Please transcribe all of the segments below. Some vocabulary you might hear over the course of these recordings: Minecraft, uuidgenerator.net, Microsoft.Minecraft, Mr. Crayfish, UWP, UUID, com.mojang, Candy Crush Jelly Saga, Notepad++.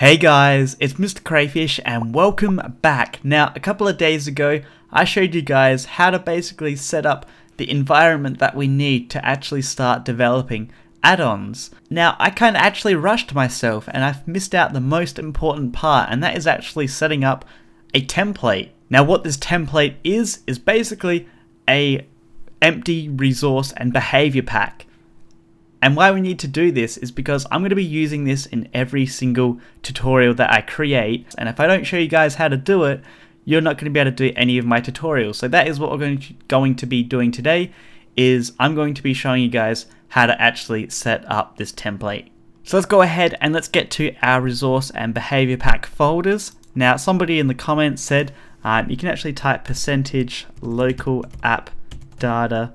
Hey guys, it's Mr. Crayfish and welcome back. Now, a couple of days ago, I showed you guys how to basically set up the environment that we need to actually start developing add-ons. Now, I kind of actually rushed myself and I've missed out the most important part, and that is actually setting up a template. Now, what this template is basically a empty resource and behavior pack. And why we need to do this is because I'm going to be using this in every single tutorial that I create. And if I don't show you guys how to do it, you're not going to be able to do any of my tutorials. So that is what we're going to be doing today, is I'm going to be showing you guys how to actually set up this template. So let's go ahead and let's get to our resource and behavior pack folders. Now, somebody in the comments said you can actually type %local app data%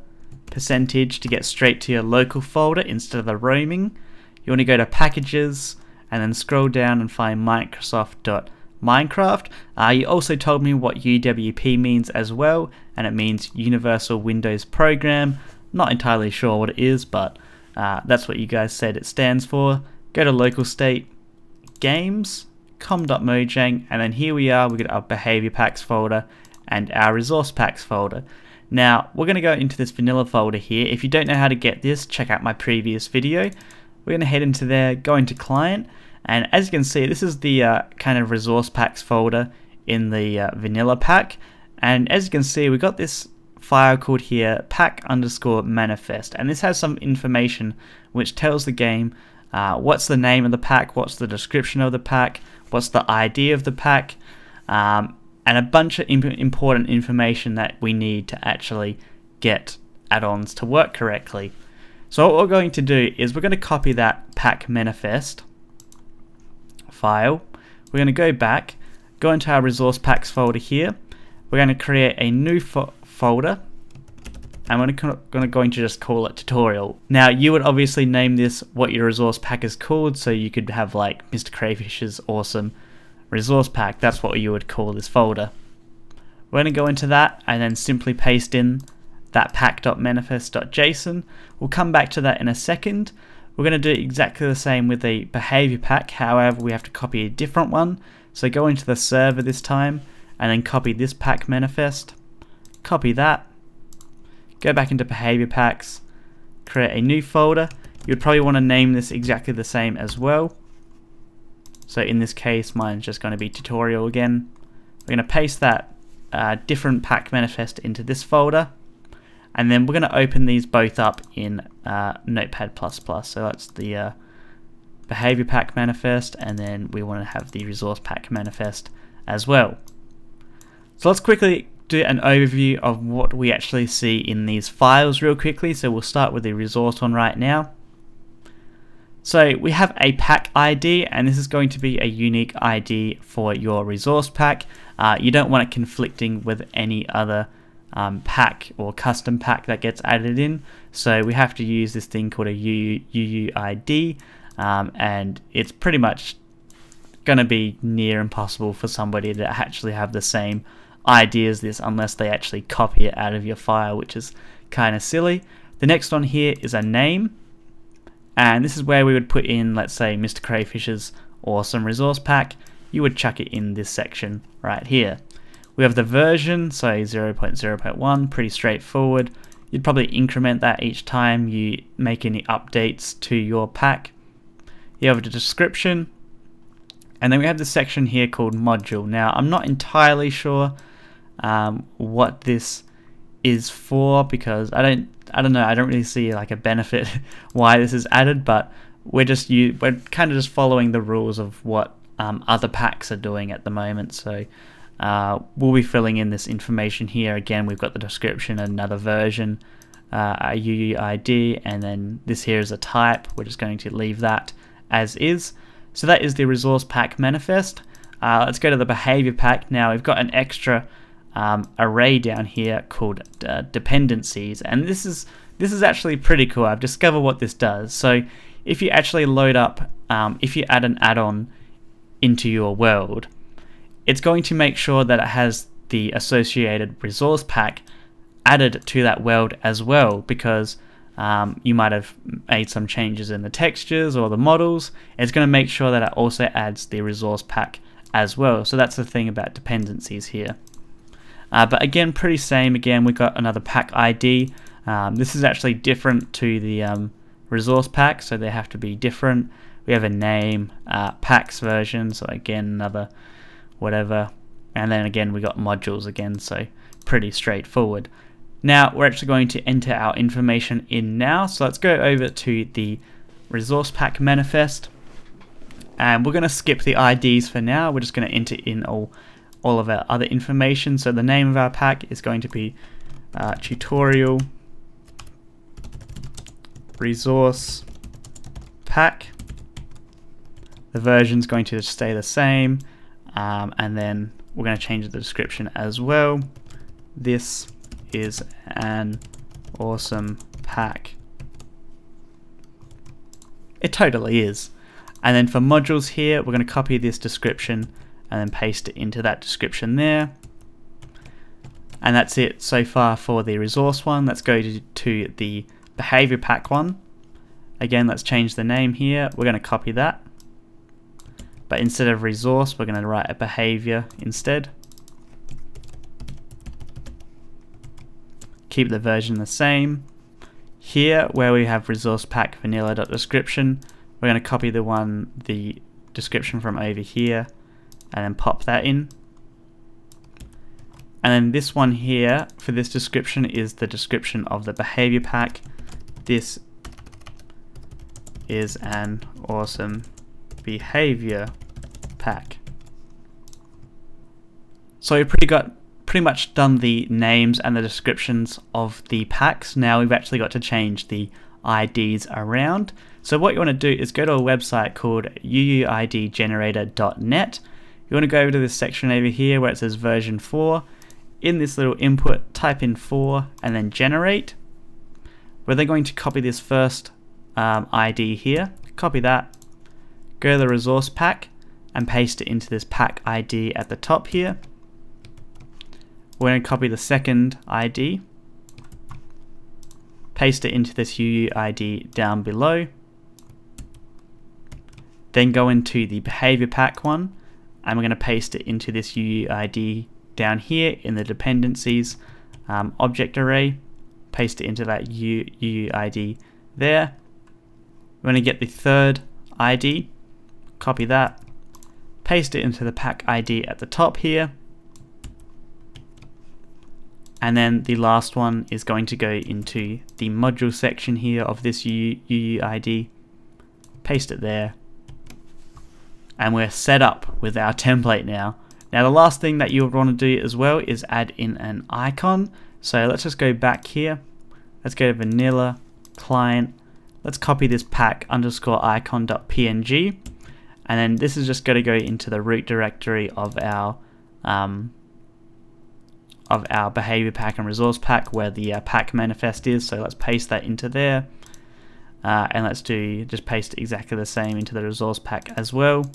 to get straight to your local folder instead of the roaming. You want to go to packages and then scroll down and find Microsoft.Minecraft. You also told me what UWP means as well, and it means Universal Windows Program. Not entirely sure what it is, but that's what you guys said it stands for. Go to local state, games, com.mojang, and then here we are. We got our behavior packs folder and our resource packs folder. Now, we're going to go into this vanilla folder here. If you don't know how to get this, check out my previous video. We're going to head into there, go into client, and as you can see, this is the kind of resource packs folder in the vanilla pack. And as you can see, we've got this file called here, pack_manifest, and this has some information which tells the game what's the name of the pack, what's the description of the pack, what's the ID of the pack, and a bunch of important information that we need to actually get add-ons to work correctly. So what we're going to do is we're going to copy that pack manifest file. We're going to go back, go into our resource packs folder here. We're going to create a new folder, and we're going to just call it tutorial. Now, you would obviously name this what your resource pack is called, so you could have like Mr. Crayfish's awesome resource pack. That's what you would call this folder. We're going to go into that and then simply paste in that pack.manifest.json. We'll come back to that in a second. We're going to do exactly the same with the behavior pack, however we have to copy a different one. So go into the server this time and then copy this pack manifest, copy that, go back into behavior packs, create a new folder. You'd probably want to name this exactly the same as well. So in this case, mine's just going to be tutorial again. We're going to paste that different pack manifest into this folder, and then we're going to open these both up in Notepad++. So that's the behavior pack manifest, and then we want to have the resource pack manifest as well. So let's quickly do an overview of what we actually see in these files real quickly. So we'll start with the resource one right now. So we have a pack ID, and this is going to be a unique ID for your resource pack. You don't want it conflicting with any other pack or custom pack that gets added in. So we have to use this thing called a UUID, and it's pretty much going to be near impossible for somebody to actually have the same ID as this unless they actually copy it out of your file, which is kind of silly. The next one here is a name. And this is where we would put in, let's say, Mr. Crayfish's awesome resource pack. You would chuck it in this section right here. We have the version, so 0.0.1, pretty straightforward. You'd probably increment that each time you make any updates to your pack. You have the description, and then we have this section here called module. Now, I'm not entirely sure what this is for, because I don't know, I don't really see like a benefit why this is added, but we're kind of just following the rules of what other packs are doing at the moment. So we'll be filling in this information here. Again, we've got the description, another version, a UUID, and then this here is a type. We're just going to leave that as is. So that is the resource pack manifest. Let's go to the behavior pack. Now we've got an extra array down here called dependencies, and this is actually pretty cool. I've discovered what this does. So if you actually load up, if you add an add-on into your world, it's going to make sure that it has the associated resource pack added to that world as well, because You might have made some changes in the textures or the models. It's going to make sure that it also adds the resource pack as well. So that's the thing about dependencies here. But again, pretty same. Again, we got another pack ID. This is actually different to the resource pack, so they have to be different. We have a name, packs version, so again, another whatever. And then again, we got modules again, so pretty straightforward. Now, we're actually going to enter our information in now. So let's go over to the resource pack manifest. And we're going to skip the IDs for now. We're just going to enter in all of our other information. So the name of our pack is going to be tutorial resource pack. The version's going to stay the same. And then we're going to change the description as well. This is an awesome pack. It totally is. And then for modules here, we're going to copy this description and then paste it into that description there. And that's it so far for the resource one. Let's go to the behavior pack one. Again, let's change the name here. We're going to copy that. But instead of resource, we're going to write a behavior instead. Keep the version the same. Here, where we have resource pack vanilla.description, we're going to copy the description from over here, and then pop that in. And then this one here for this description is the description of the behavior pack. This is an awesome behavior pack. So we've pretty much done the names and the descriptions of the packs. Now we've actually got to change the IDs around. So what you want to do is go to a website called uuidgenerator.net. You want to go over to this section over here where it says version 4. In this little input, type in 4 and then generate. We're then going to copy this first ID here. Copy that. Go to the resource pack and paste it into this pack ID at the top here. We're going to copy the second ID, paste it into this UUID down below, then go into the behavior pack one and we're going to paste it into this UUID down here in the dependencies object array, paste it into that UUID there. We're going to get the third ID, copy that, paste it into the pack ID at the top here. And then the last one is going to go into the module section here of this UUID. Paste it there. And we're set up with our template now. Now the last thing that you'll want to do as well is add in an icon. So let's just go back here. Let's go to vanilla, client. Let's copy this pack underscore icon.png. And then this is just going to go into the root directory of our behavior pack and resource pack where the pack manifest is, so let's paste that into there, and let's just paste exactly the same into the resource pack as well,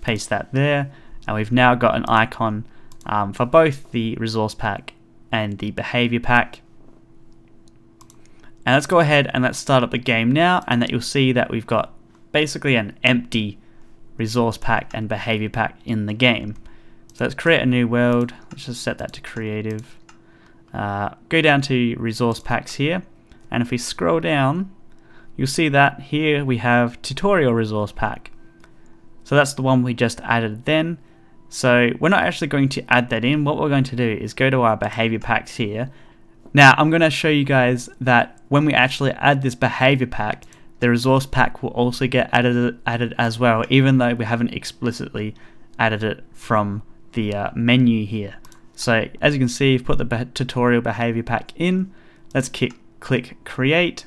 paste that there, and we've now got an icon for both the resource pack and the behavior pack. And let's go ahead and let's start up the game now, and that you'll see that we've got basically an empty resource pack and behavior pack in the game. So let's create a new world. Let's just set that to creative. Go down to resource packs here. And if we scroll down, you'll see that here we have tutorial resource pack. So that's the one we just added then. So we're not actually going to add that in. What we're going to do is go to our behavior packs here. Now I'm going to show you guys that when we actually add this behavior pack, the resource pack will also get added as well, even though we haven't explicitly added it from the menu here. So as you can see, you've put the tutorial behavior pack in. Let's click create.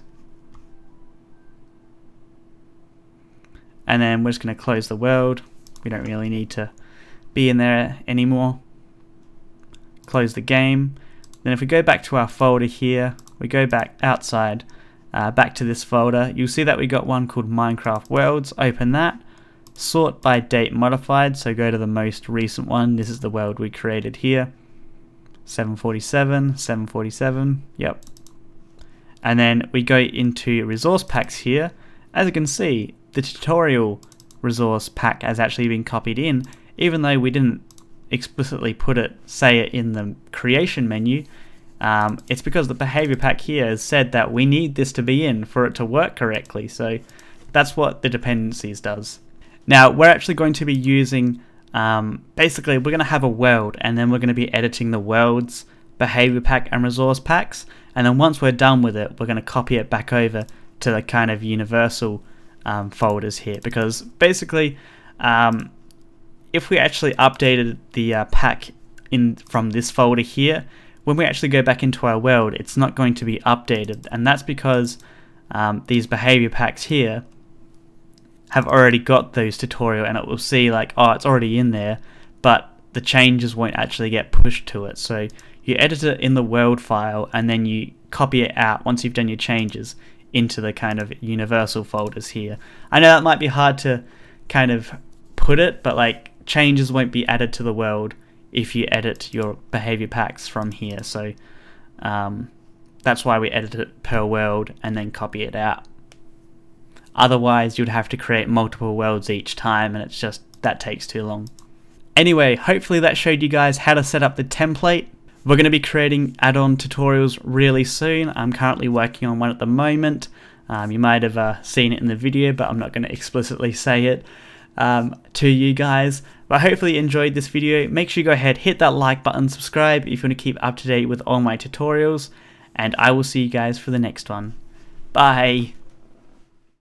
And then we're just going to close the world. We don't really need to be in there anymore. Close the game. Then if we go back to our folder here, we go back outside, back to this folder, you'll see that we got one called Minecraft Worlds. Open that. Sort by date modified, so go to the most recent one. This is the world we created here. 747, 747, yep. and then we go into resource packs here. As you can see, the tutorial resource pack has actually been copied in, even though we didn't explicitly put it, say it in the creation menu. It's because the behavior pack here has said that we need this to be in for it to work correctly. So that's what the dependencies does. Now we're actually going to be using, basically we're going to have a world, and then we're going to be editing the worlds, behavior pack and resource packs, and then once we're done with it, we're going to copy it back over to the kind of universal folders here, because basically if we actually updated the pack in from this folder here, when we actually go back into our world, it's not going to be updated, and that's because these behavior packs here have already got those tutorial, and it will see like, oh, it's already in there, but the changes won't actually get pushed to it. So you edit it in the world file and then you copy it out once you've done your changes into the kind of universal folders here. I know that might be hard to kind of put it, but like changes won't be added to the world if you edit your behavior packs from here. So that's why we edit it per world and then copy it out. Otherwise you'd have to create multiple worlds each time, and it's just, that takes too long. Anyway, hopefully that showed you guys how to set up the template. We're going to be creating add-on tutorials really soon. I'm currently working on one at the moment. You might have seen it in the video, but I'm not going to explicitly say it to you guys. But hopefully you enjoyed this video. Make sure you go ahead, hit that like button, subscribe if you want to keep up to date with all my tutorials, and I will see you guys for the next one. Bye!